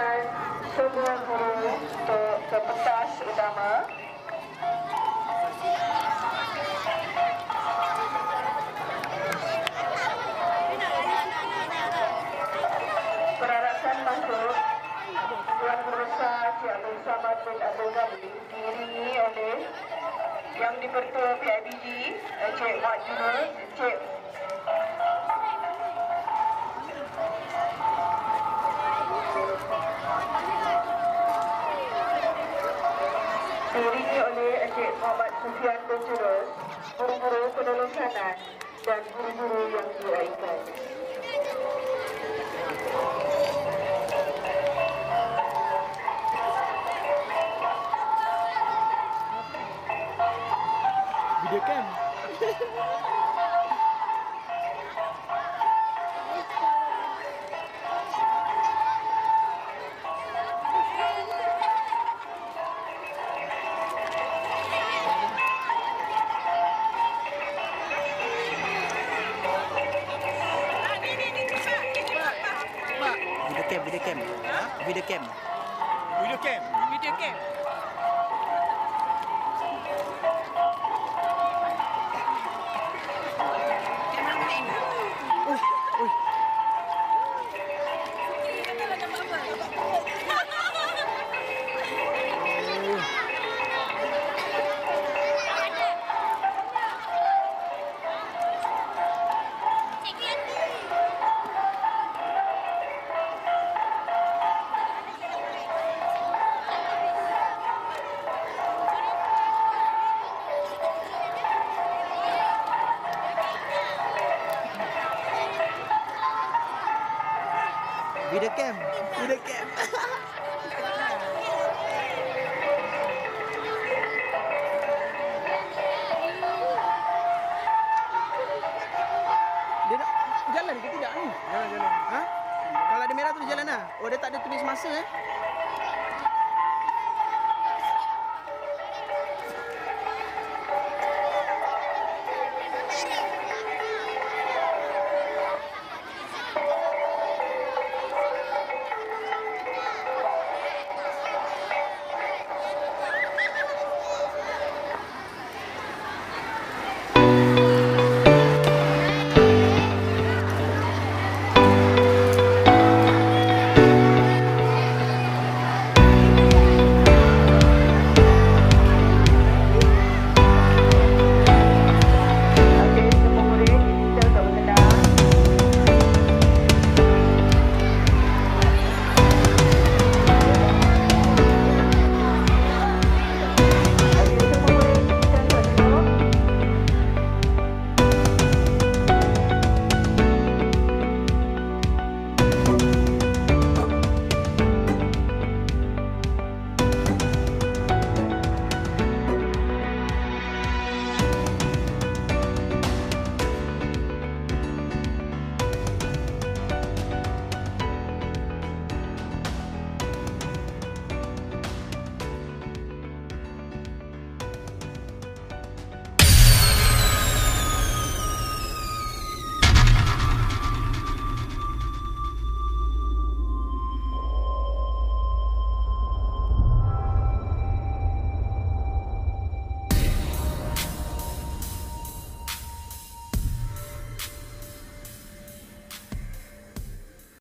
memberikan sebuah guru untuk pentas utama. Perarakan masuk Tuan Guru Besar Cik Abdul Samad bin Abdul Ghani diiringi oleh Yang di-Pertua PIBG Cik Mat Juna, Cik diiringi oleh Encik Muhammad Sufian Pencurus, guru-guru penolosanan dan guru-guru yang diuraikan. Video cam. Video cam. With the cam. Dia nak jalan ke tidak ni? Jalan. Ha? Kalau ada merah tu dia jalan lah. Oh, dia tak ada tulis masa eh.